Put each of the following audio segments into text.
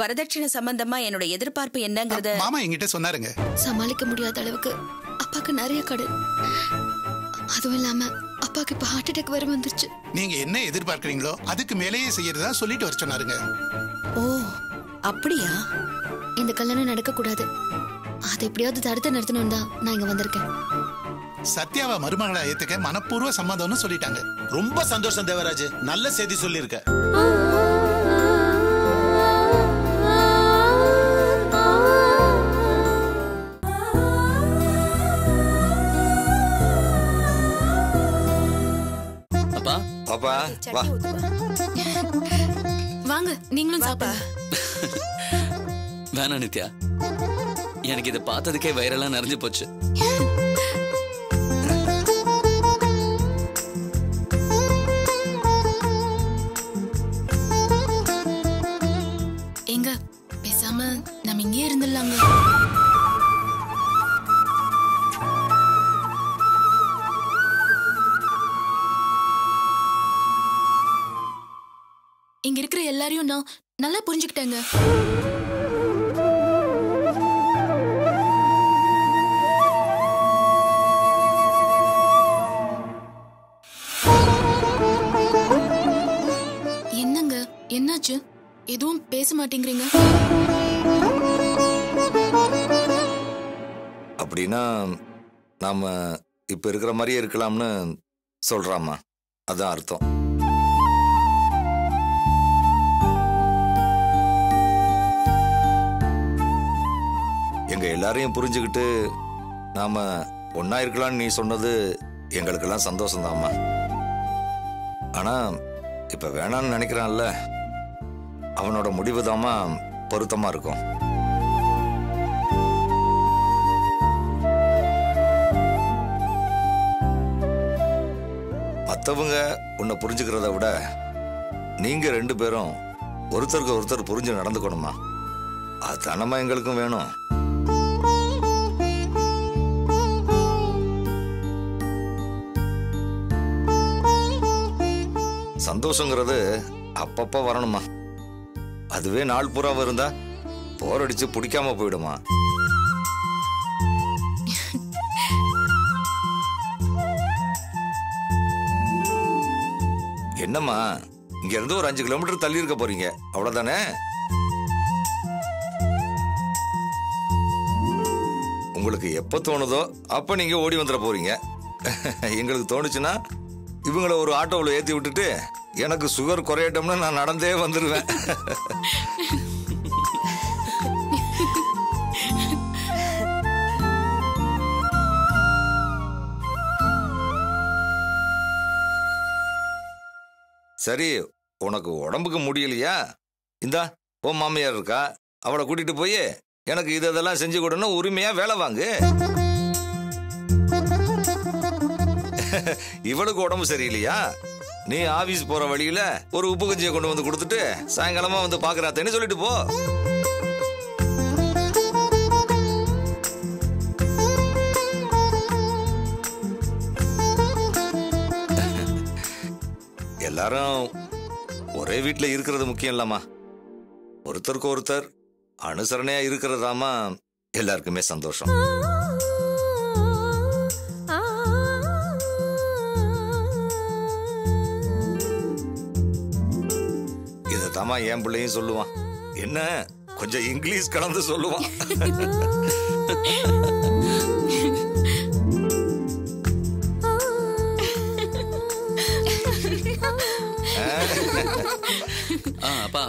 வரதட்சணை சம்பந்தமா என்னோட எதிர்பார்ப்பு என்னங்கறத மாமா என்கிட்ட சொன்னாருங்க. சமாளிக்க முடியாத அளவுக்கு அப்பாக்கு நிறைய கடன். அதுவும் இல்லாம அப்பாக்கு இப்ப ஹார்ட் அட்டாக் வர வந்துருச்சு. நீங்க என்ன எதிர்பார்க்கறீங்களோ அதுக்கு மேலேயே செய்யறதா சொல்லிட்டு வர சொன்னாருங்க. ஓ அப்படியா? இந்த கல்யாணம் நடக்க கூடாது, அதை எப்படியாவது தடுத்து நிறுத்தணும் தான் நான் இங்க வந்திருக்கேன். சத்யாவை மருமகளா ஏத்துக்க மனப்பூர்வ சம்மதம்னு சொல்லிட்டாங்க. ரொம்ப சந்தோஷம் தேவராஜ், நல்ல செய்தி சொல்லியிருக்க. வாங்க நீங்களும் சாப்பா. வேணா நித்யா, எனக்கு இதை பார்த்ததுக்கே வயிறெல்லாம் நிறைஞ்சு போச்சு. எங்க பேசாம நம்ம இங்கே இருந்துடலாங்க. இங்க இருக்கிற எல்லாரையும் நான் நல்லா புரிஞ்சுக்கிட்டேங்க. என்னங்க என்னாச்சு, எதுவும் பேச மாட்டேங்கிறீங்க? அப்படின்னா நாம இப்ப இருக்கிற மாதிரியே இருக்கலாம்னு சொல்றாமா, அதான் அர்த்தம். எங்க எல்லாரையும் புரிஞ்சுக்கிட்டு நாம ஒன்னா இருக்கலாம்னு நீ சொன்னது எங்களுக்கெல்லாம் சந்தோஷம்தாம்மா. ஆனா இப்ப வேணான்னு நினைக்கிறான்ல, அவனோட முடிவு தாமா பொருத்தமா இருக்கும். மற்றவங்க உன்னை புரிஞ்சுக்கிறத விட நீங்க ரெண்டு பேரும் ஒருத்தருக்கு ஒருத்தர் புரிஞ்சு நடந்துக்கணுமா, அதுதானம்மா எங்களுக்கும் வேணும். சந்தோஷங்கிறது அப்பப்ப வரணுமா, அதுவே நாள் பூராவும் இருந்தா போர் அடிச்சு பிடிக்காம போயிடுமா. என்னம்மா இங்க இருந்து ஒரு 5 கிலோமீட்டர் தள்ளி இருக்க போறீங்க, அவ்வளவுதானே? உங்களுக்கு எப்ப தோணுதோ அப்ப நீங்க ஓடி வந்துட போறீங்க. எங்களுக்கு தோணுச்சுன்னா இவங்களை ஒரு ஆட்டோவில் ஏற்றி விட்டுட்டு எனக்கு சுகர் குறையட்டம்னு நான் நடந்தே வந்துடுவேன். சரி, உனக்கு உடம்புக்கு முடியலையா? இந்தா ஓ மாமியார் இருக்கா, அவளை கூட்டிட்டு போய் எனக்கு இதெல்லாம் செஞ்சு கொடுன்னு உரிமையா வேலை வாங்கு. இவளுக்கு உடம்பு சரியில்லையா, நீ ஆபீஸ் போற வழியில ஒரு உப்பு கஞ்சியை கொண்டு வந்து கொடுத்துட்டு சாயங்காலமா வந்து பாக்குறாத்தேன்னு சொல்லிட்டு போ. எல்லாரும் ஒரே வீட்டுல இருக்கிறது முக்கியம் இல்லாமா, ஒருத்தருக்கு ஒருத்தர் அனுசரணையா இருக்கிறதாமா எல்லாருக்குமே சந்தோஷம். தாமா என் பிள்ளையும் சொல்லுவான், என்ன கொஞ்சம் இங்கிலீஷ் கலந்து சொல்லுவான். அப்பா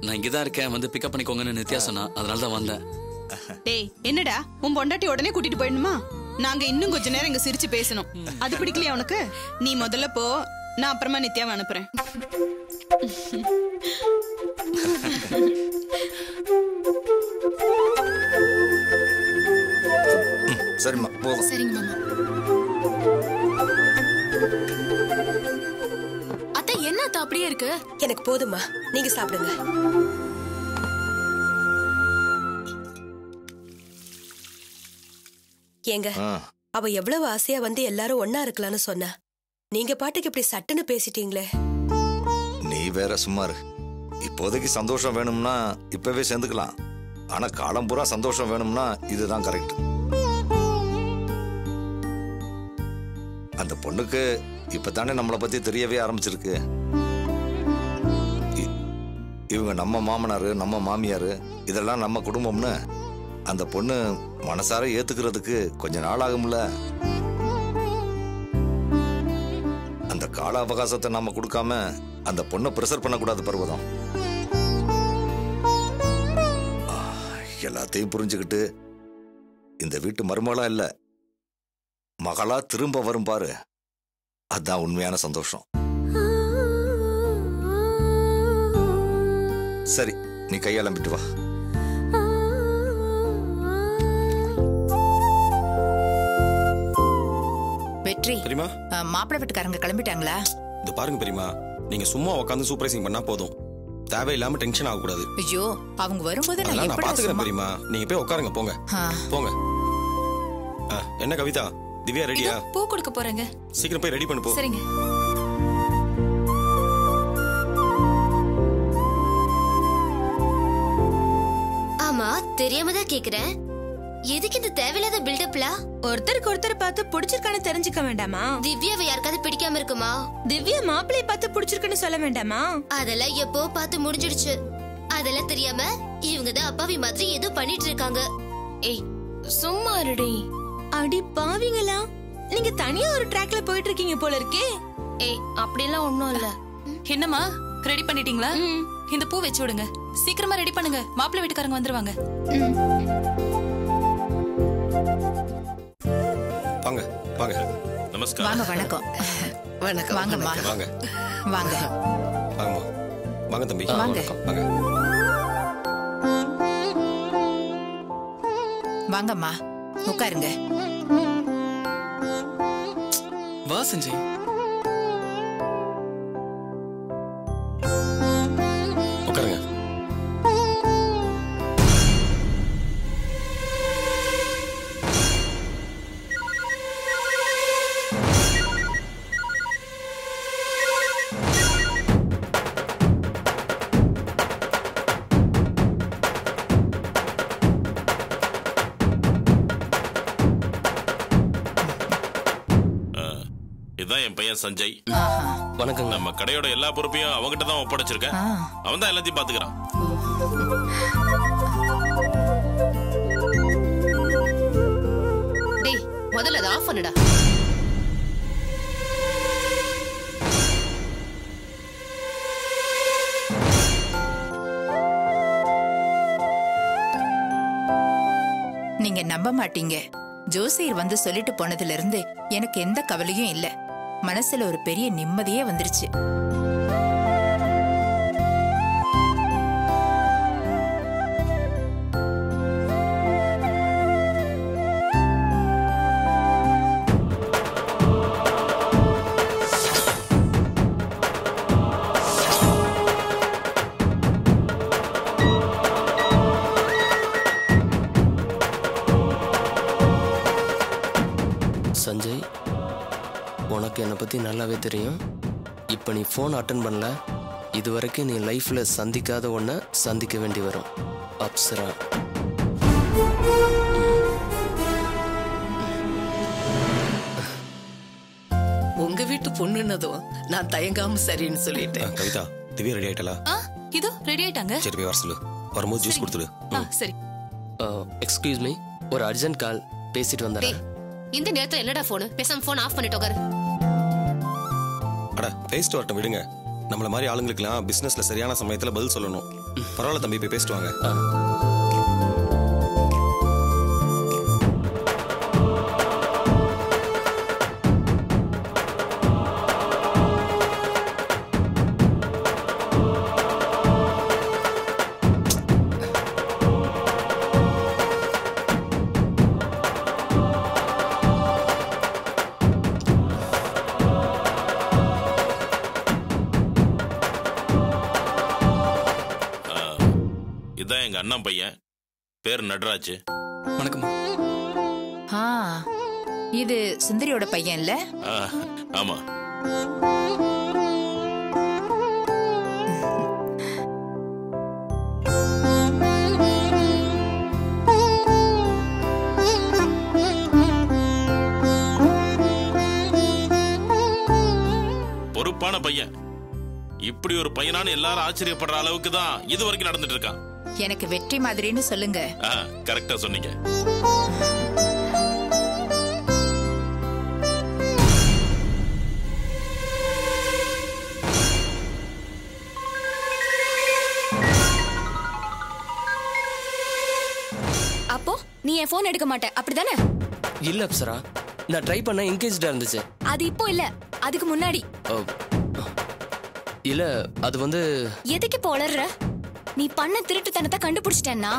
நான் இங்கதான் இருக்கேன், வந்து பிக்கப் பண்ணிக்கோங்கன்னு நித்யா சொன்னா, அதனாலதான் வந்தேன். டேய் என்னடா உன் பொண்டாட்டி உடனே கூட்டிட்டு போயிடணுமா? நாங்க இன்னும் கொஞ்ச நேரம் இங்க சிரிச்சு பேசணும், அது பிடிக்கலையா உனக்கு? நீ முதல்ல போ, நான் அப்புறமா நித்யாவை அனுப்புறேன். சரிம்மா போதும். சரிங்க மாமா. அத்தை என்ன அத்தை அப்படியே இருக்கு? எனக்கு போதுமா, நீங்க சாப்பிடுங்க. ஏங்க அவ எவ்வளவு ஆசையா வந்து எல்லாரும் ஒன்னா இருக்கலாம்னு சொன்னா, நீங்க பாட்டுக்கு இப்படி சட்டுன்னு பேசிட்டீங்களே. நீ வேற சும்மா இரு, இப்போதைக்கு சந்தோஷம் வேணும்னா இப்பவே சேர்ந்துக்கலாம். ஆனா காலம்பூரா சந்தோஷம் வேணும்னா இதுதான் கரெக்ட். அந்த பொண்ணுக்கு இப்பதானே நம்மளை பத்தி தெரியவே ஆரம்பிச்சிருக்கு. இவங்க நம்ம மாமனாரு, நம்ம மாமியாரு, இதெல்லாம் நம்ம குடும்பம்னு அந்த பொண்ணு மனசார ஏத்துக்கிறதுக்கு கொஞ்ச நாள் ஆகும்ல. அந்த கால அவகாசத்தை நாம கொடுக்காம அந்த பொண்ணை பிரஷர் பண்ணக்கூடாது பர்வதம். எல்லாத்தையும் புரிஞ்சுக்கிட்டு இந்த வீட்டு மருமகளா இல்ல மகளா திரும்ப வரும் பாரு, அதான் உண்மையான சந்தோஷம். சரி, நீ கையாளம்பிட்டு வா. வெற்றி பெரியமா, மாப்பிள்ளை வீட்டுக்காரங்க கிளம்பிட்டாங்களா? இது பாருங்க பெரியமா, நீங்க சும்மா உட்காந்து சர்ப்ரைசிங் பண்ணா போதும், தேவையில்லாம டென்ஷன் ஆக கூடாது. ஐயோ, அவங்க வரும்போது நான் பாத்துக்கிறேன் பெரியமா, நீங்க போய் உட்காருங்க. போங்க போங்க. என்ன கவிதா, திவ்யா ரெடியா? பூ கொடுக்க போறேங்க, சீக்கிரம் போய் ரெடி பண்ணு போ. சரிங்க. தெரியாமதான் கேக்குறேன், எதுக்கு இந்த தேவையில்லாத பில்டப்ல? ஒருத்தருக்கு ஒருத்தர் பார்த்து பிடிச்சிருக்கானு தெரிஞ்சுக்க வேண்டாமா? திவ்யாவை யாருக்காவது பிடிக்காம இருக்குமா? திவ்யா மாப்பிள்ளைய பார்த்து பிடிச்சிருக்குன்னு சொல்ல வேண்டாமா? அதெல்லாம் எப்போ பார்த்து முடிஞ்சிடுச்சு. அதெல்லாம் தெரியாம இவங்கதான் அப்பாவி மாதிரி ஏதோ பண்ணிட்டு இருக்காங்க. ஏய் சும்மா இருடி. அடி பாவிங்களா, நீங்க தனியா ஒரு ட்ராக்ல போயிட்டு இருக்கீங்க போல இருக்கே. ஏய் அப்படிலாம் ஒண்ணும் இல்ல. என்னம்மா ரெடி பண்ணிட்டீங்களா? இந்த பூ வச்சு விடுங்க, சீக்கிரமா ரெடி பண்ணுங்க, மாப்பிள்ளை வீட்டுக்காரங்க வந்துருவாங்க. வாங்க வாங்க. நமஸ்காரம். வாங்க. வணக்கம். வணக்கம். வாங்க வாங்க வாங்க வாங்க வாங்க தம்பி. வாங்க வாங்க வாங்கம்மா, உட்காருங்க. வா சஞ்சய். சஞ்சய் வணக்கம். நம்ம கடையோட எல்லா பொறுப்பையும் அவங்கிட்ட தான் ஒப்படைச்சிருக்கேன், அவன் தான் எல்லாத்தையும் பாத்துக்கிறான். டேய் முதல்ல அத ஆஃப் பண்ணுடா. நீங்க நம்ப மாட்டீங்க, ஜோசியர் வந்து சொல்லிட்டு போனதுல இருந்து எனக்கு எந்த கவலையும் இல்ல, மனசுல ஒரு பெரிய நிம்மதியே வந்துருச்சு. சஞ்சய், உனக்கு என்னை பற்றி நல்லாவே தெரியும். இப்போ நீ ஃபோன் அட்டன் பண்ணல, இதுவரைக்கும் நீ லைஃப்பில் சந்திக்காத ஒன்றை சந்திக்க வேண்டி வரும். அப்சரா. உங்க வீட்டு பொண்ணுன்னதும் நான் தயங்காம சரின்னு சொல்லிட்டேன். கவிதா, திவ்யா ரெடி ஆயிட்டலா? இதோ ரெடி ஆயிட்டாங்க. சரி போய் வர சொல்லு, வரும்போது ஜூஸ் கொடுத்துடு. சரி. எக்ஸ்கியூஸ் மீ, ஒரு அர்ஜென்ட் கால், பேசிட்டு வந்தேன். இந்த நேரத்துல என்னடா ஃபோன்? பேசாம ஃபோன் ஆஃப் பண்ணிட்டு உட்காரு. அட பேசிட்டு வரட்டும், விடுங்க. நம்மள மாதிரி ஆளுங்களுக்குலாம் பிசினஸ்ல சரியான சமயத்துல பதில் சொல்லணும். பரவாயில்ல தம்பி, போய் பேசிட்டு வாங்க. அண்ணா பையன் பேர் நடராஜ். வணக்கம். இது சுந்தரியோட பையன் இல்ல? ஆமா. பொழப்பான பையன். இப்படி ஒரு பையனான எல்லாரும் ஆச்சரியப்படுற அளவுக்கு தான் இது வரைக்கும் நடந்துட்டு இருக்கான். எனக்கு வெற்றி மாதிரின்னு சொல்லுங்க. கரெக்டா சொன்னீங்க. அப்போ நீ என் போன் எடுக்க மாட்டே அப்படிதானே? இல்ல அப்சரா, நான் ட்ரை பண்ண என்கேஜ்டா இருந்துச்சு. அது இப்போ இல்ல, அதுக்கு முன்னாடி. இல்ல அது வந்து எதுக்கு இப்போ உளறற? நீ பண்ண திருட்டுத்தனத்தை கண்டுபிடிச்சிட்டேன்னா.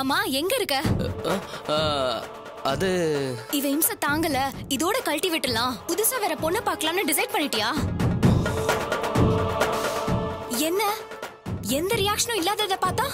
ஆமா எங்க இருக்க? அது இவ இம்ச தாங்கல, இதோட கழட்டி விட்டுலாம், புதுசா வேற பொண்ணை பார்க்கலாம்னு டிசைட் பண்ணிட்டியா? என்ன எந்த ரியாக்ஷனும் இல்லாதத பார்த்தா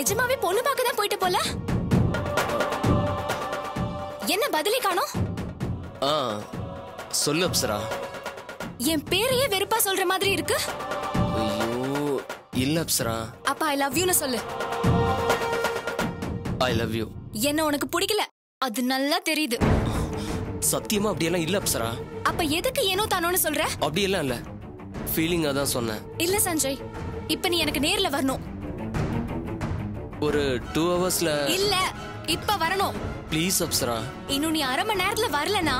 நிஜமாவே பொண்ணு பார்க்க தான் போயிட்டு போல. என்ன பதிலே காணோம்? சொல்லு அப்சரா. என் பேரையே வெறுப்பா சொல்ற மாதிரி இருக்கு. ஐயோ இல்ல அப்சரா. அப்ப ஐ லவ் யூன்னு சொல்லு. I love you. என்ன உனக்கு பிடிக்கல, அது நல்லா தெரியுது. சத்தியமா அப்படி எல்லாம் இல்ல அப்சரா. அப்ப எதுக்கு ஏனோ தானோன்னு சொல்ற? அப்படி எல்லாம் இல்ல, ஃபீலிங்கா தான் சொன்னேன். இல்ல சஞ்சய், இப்ப நீ எனக்கு நேர்ல வரணும். ஒரு 2 ஹவர்ஸ்ல இல்ல, இப்ப வரணும் ப்ளீஸ் அப்சரா. இன்னும் நீ அரை மணி நேரத்துல வரலனா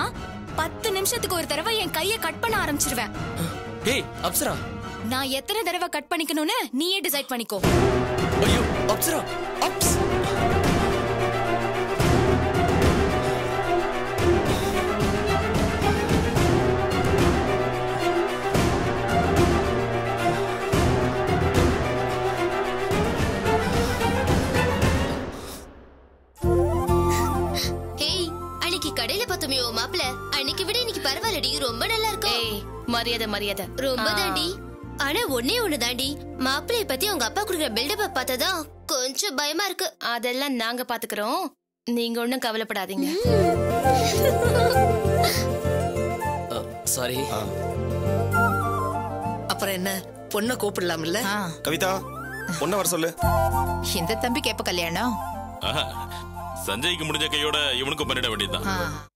10 நிமிஷத்துக்கு ஒரு தடவை என் கையை கட் பண்ண ஆரம்பிச்சிடுவேன். ஏய் அப்சரா, நான் எத்தனை தடவை கட் பண்ணிக்கணும்னு நீயே டிசைட் பண்ணிக்கோ. ஐயோ அப்சரா, அப்ஸ் மாப்பிளைய பத்தி உங்க அப்பா குடுக்குற பில்டப் பார்த்ததா கொஞ்சம் பயமா இருக்கு. அதெல்லாம் நாங்க பாத்துக்கிறோம், நீங்க ஒண்ணும் கவலைப்படாதீங்க. சாரி. அப்புறம் என்ன, பொண்ண கூப்பிடலாம்ல? கவிதா பொண்ண வர சொல்லு. இந்த தம்பி கேப்ப கல்யாணம் சஞ்சய்க்கு முடிஞ்ச கையோட இவனுக்கும் பண்ணிட வேண்டியதுதான்.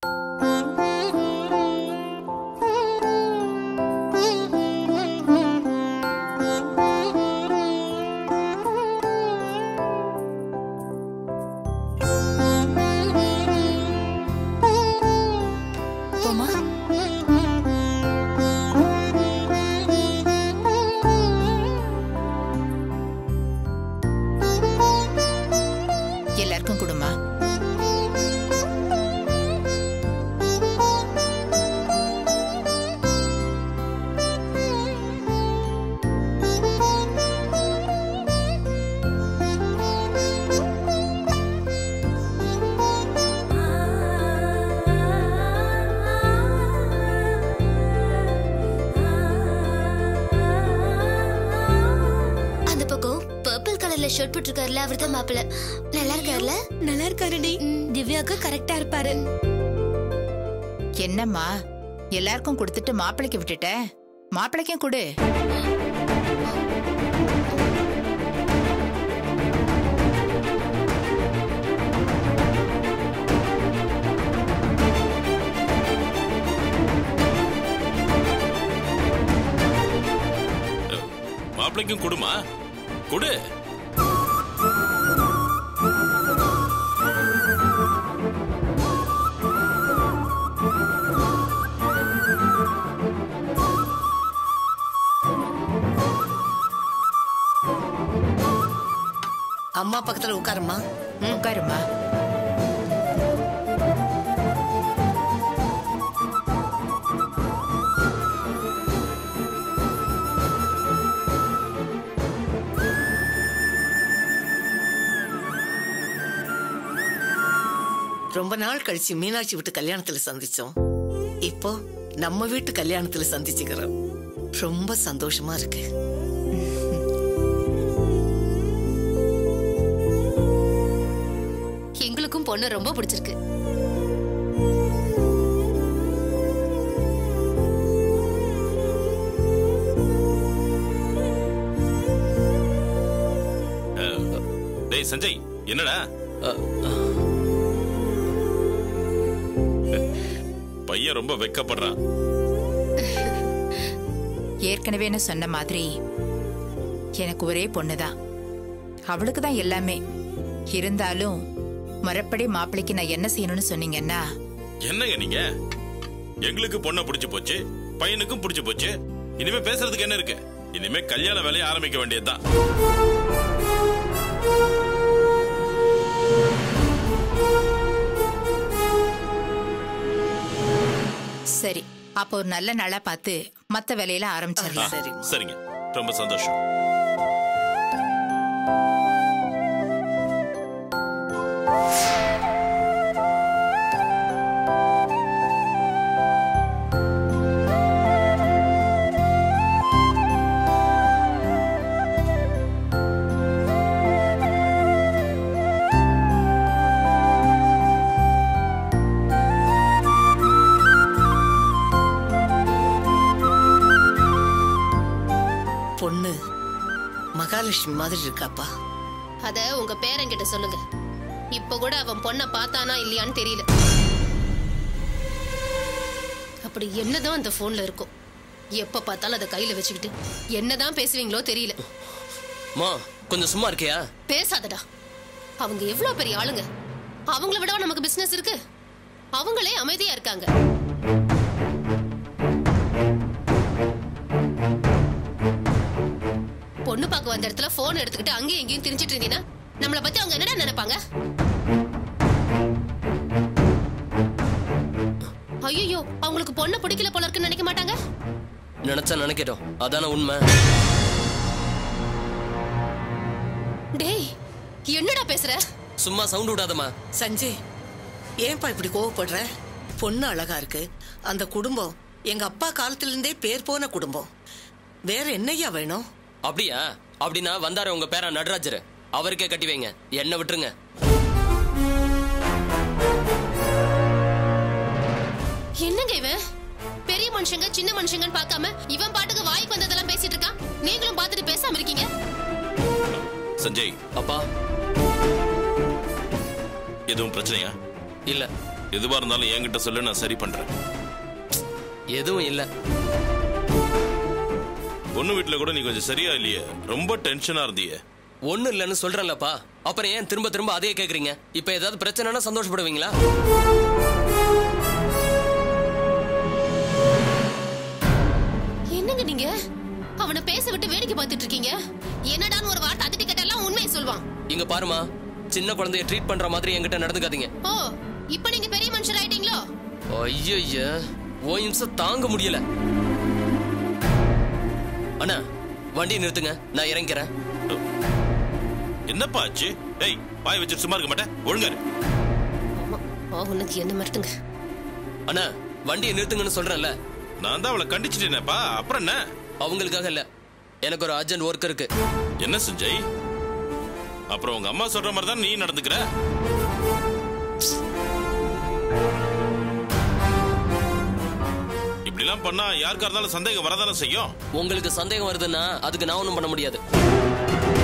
என்னம்மா எல்லாருக்கும் கொடுத்துட்டு மாப்பிளைக்கு விட்டுட்ட, மாப்பிளைக்கும் கொடு. மாப்பிளைக்கும் கொடுமா, கொடு. அம்மா பக்கத்துல உட்காருமா, உட்காருமா. ரொம்ப நாள் கழிச்சு மீனாட்சி வீட்டு கல்யாணத்துல சந்திச்சோம், இப்போ நம்ம வீட்டு கல்யாணத்துல சந்திச்சுக்கிறோம். ரொம்ப சந்தோஷமா இருக்கு. எங்களுக்கும் பொண்ணு ரொம்ப பிடிச்சிருக்கு. டேய் சஞ்சய், என்னடா பையன் ரொம்ப வெக்கப்படுறான். ஏற்கனவே என்ன சொன்ன மாதிரி எனக்கு ஒரே பொண்ணுதான், அவளுக்கு தான் எல்லாமே. இருந்தாலும் மறப்படி மாப்பிளைக்கு நான் என்ன செய்யணும்னு சொன்னீங்கன்னா என்னங்க நீங்க? எங்களுக்கு பொண்ணை பிடிச்சு போச்சு, பையனுக்கும் பிடிச்சு போச்சு, இனிமே பேசுறதுக்கு என்ன இருக்கு? இனிமே கல்யாண வேலையை ஆரம்பிக்க வேண்டியதுதான். சரி, அப்ப ஒரு நல்ல நாளா பார்த்து மத்த வேலையில ஆரம்பிச்சிடலாம். சரிங்க, ரொம்ப சந்தோஷம். பொண்ணு மகாலட்சுமி மாதிரி இருக்காப்பா. அத உங்க பேரங்கிட்ட சொல்லுங்க. இப்ப கூட அவன் பொண்ணை பார்த்தானா இல்லையான்னு தெரியல. அப்படி என்னதான் அந்த போன்ல இருக்கும், எப்ப பார்த்தாலும் அதை கையில வச்சுக்கிட்டு என்னதான் பேசுவீங்களோ தெரியல. மா, கொஞ்சம் சும்மா இருக்கியா? பேசாதடா. அவங்க எவ்வளவு பெரிய ஆளுங்க, அவங்கள விட நமக்கு பிசினஸ் இருக்கு. அவங்களே அமைதியா இருக்காங்க. பொண்ணு பார்க்க வந்த இடத்துல போன் எடுத்துக்கிட்டு அங்கேயும் எங்கேயும் திரிஞ்சிட்டு இருந்தீங்கன்னா நம்மளை பத்தி அவங்க என்னடா நினைப்பாங்க? ஐயோ, அவங்களுக்கு பொண்ணு பிடிக்கல போல இருக்குன்னு நினைக்க மாட்டாங்க? நினைச்சா நினைக்கிறோம், அதான உண்மை. டேய், என்னடா பேசுற? சும்மா சவுண்ட் விடாதமா. சஞ்சய், ஏன்பா இப்படி கோவப்படுற? பொண்ணு அழகா இருக்கு. அந்த குடும்பம் எங்க அப்பா காலத்துல இருந்தே பேர் போன குடும்பம். வேற என்னையா வேணும்? அப்படியா? அப்படின்னா வந்தாரு உங்க பேரா நடராஜர், அவருக்கே கட்டி வைங்க, என்ன விட்டுருங்க. என்னங்க இவன் பெரிய மனுஷங்க சின்ன மனுஷங்கன்னு பார்க்காம இவன் பாட்டுக்கு வாய்க்கு வந்ததெல்லாம் பேசிட்டு இருக்கான். நீங்களும் பார்த்துட்டு பேசாம இருக்கீங்க. சஞ்சய் அப்பா, எதுவும் பிரச்சனையா? இல்ல, எதுவா இருந்தாலும் என்கிட்ட சொல்லு, நான் சரி பண்றேன். எதுவும் இல்ல. பொண்ணு வீட்டுல கூட நீ கொஞ்சம் சரியா இல்லையே, ரொம்ப டென்ஷனா இருந்தியே. ஒண்ணு இல்லன்னு சொல்றேன்லப்பா, அப்புறம் ஏன் திரும்ப திரும்ப அதையே கேக்குறீங்க? இப்ப ஏதாவது பிரச்சனைனா சந்தோஷப்படுவீங்களா? என்னங்க நீங்க அவனை பேச விட்டு வேடிக்கை பார்த்துட்டு இருக்கீங்க? என்னடான்னு ஒரு வார்த்தை அதிட்டு கேட்டாலும் உண்மையை சொல்வான். இங்க பாருமா, சின்ன குழந்தைய ட்ரீட் பண்ற மாதிரி என்கிட்ட நடந்துக்காதீங்க. ஓ, இப்போ நீங்க பெரிய மனுஷர் ஆயிட்டீங்களோ? ஐயோ, ஓய்ம்ச தாங்க முடியல. அண்ணா, வண்டியை நிறுத்துங்க, நான் இறங்கிறேன். என்னப்பா ஆச்சு? ஏய், பாய் வச்சிட்டு சும்மா இருக்க மாட்டேன், ஒழுங்காரு. உனக்கு என்ன மறுத்துங்க? அண்ணா, வண்டியை நிறுத்துங்கன்னு சொல்றேன்ல. நான் தான் அவளை கண்டிச்சுட்டேனேப்பா, அப்புறம் என்ன? அவங்களுக்காக இல்ல, எனக்கு ஒரு அர்ஜென்ட் ஒர்க் இருக்கு. என்ன சஞ்சய், அப்புறம் உங்க அம்மா சொல்ற மாதிரி தான் நீ நடந்துக்கிற? இப்படிலாம் பண்ணா யாருக்கா இருந்தாலும் சந்தேகம் வரதான செய்யும். உங்களுக்கு சந்தேகம் வருதுன்னா அதுக்கு நான் ஒன்றும் பண்ண முடியாது.